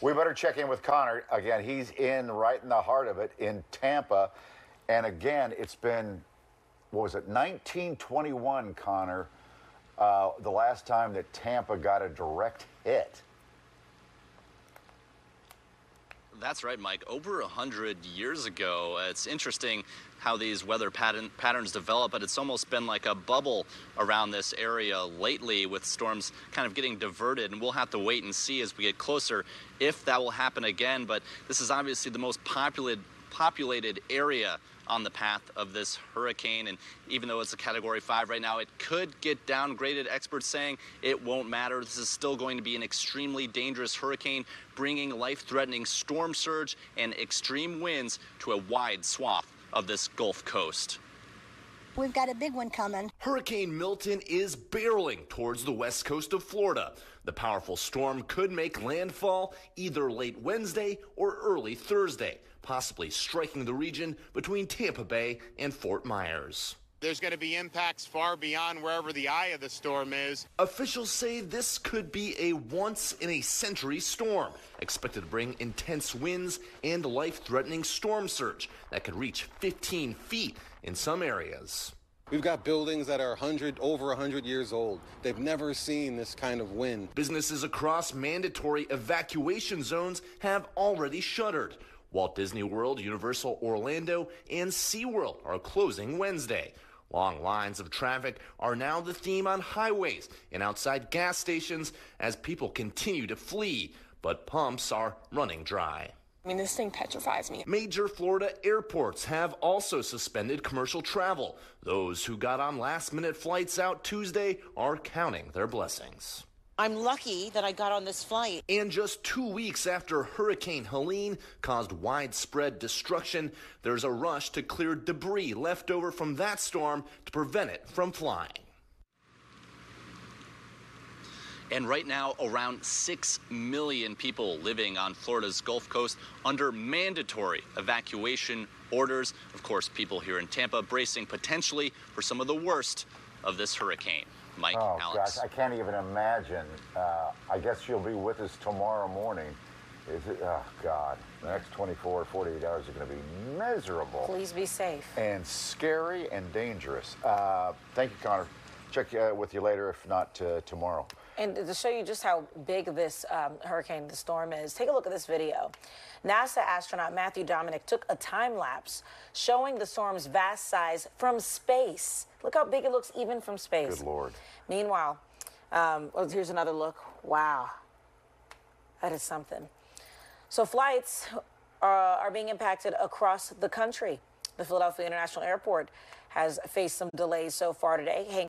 We better check in with Connor. Again, he's in right in the heart of it in Tampa. And again, it's been, what was it, 1921, Connor, the last time that Tampa got a direct hit. That's right, Mike. Over 100 years ago. It's interesting how these weather patterns develop, but it's almost been like a bubble around this area lately with storms kind of getting diverted, and we'll have to wait and see as we get closer if that will happen again. But this is obviously the most populated area on the path of this hurricane, and even though it's a Category 5 right now, it could get downgraded. Experts saying it won't matter. This is still going to be an extremely dangerous hurricane, bringing life-threatening storm surge and extreme winds to a wide swath of this Gulf Coast. We've got a big one coming. Hurricane Milton is barreling towards the west coast of Florida. The powerful storm could make landfall either late Wednesday or early Thursday, possibly striking the region between Tampa Bay and Fort Myers. There's going to be impacts far beyond wherever the eye of the storm is. Officials say this could be a once-in-a-century storm, expected to bring intense winds and life-threatening storm surge that could reach 15 feet in some areas. We've got buildings that are over 100 years old. They've never seen this kind of wind. Businesses across mandatory evacuation zones have already shuttered. Walt Disney World, Universal Orlando, and SeaWorld are closing Wednesday. Long lines of traffic are now the theme on highways and outside gas stations as people continue to flee, but pumps are running dry. I mean, this thing petrifies me. Major Florida airports have also suspended commercial travel. Those who got on last-minute flights out Tuesday are counting their blessings. I'm lucky that I got on this flight. And just 2 weeks after Hurricane Helene caused widespread destruction, there's a rush to clear debris left over from that storm to prevent it from flying. And right now, around 6 million people living on Florida's Gulf Coast under mandatory evacuation orders. Of course, people here in Tampa bracing potentially for some of the worst of this hurricane. Mike, oh, Alex. Gosh, I can't even imagine. I guess you'll be with us tomorrow morning. Is it? Oh, God. The next 24 or 48 hours are going to be miserable. Please be safe. And scary and dangerous. Thank you, Connor. Check with you later, if not tomorrow. And to show you just how big this hurricane, the storm is, take a look at this video. NASA astronaut Matthew Dominic took a time lapse showing the storm's vast size from space. Look how big it looks even from space. Good Lord. Meanwhile, here's another look. Wow. That is something. So flights are being impacted across the country. The Philadelphia International Airport has faced some delays so far today.